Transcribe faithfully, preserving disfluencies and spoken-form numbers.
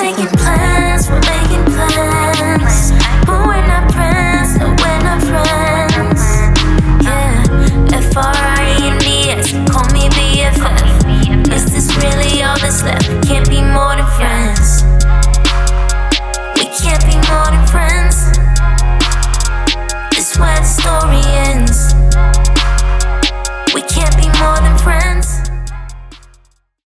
making plans. We're making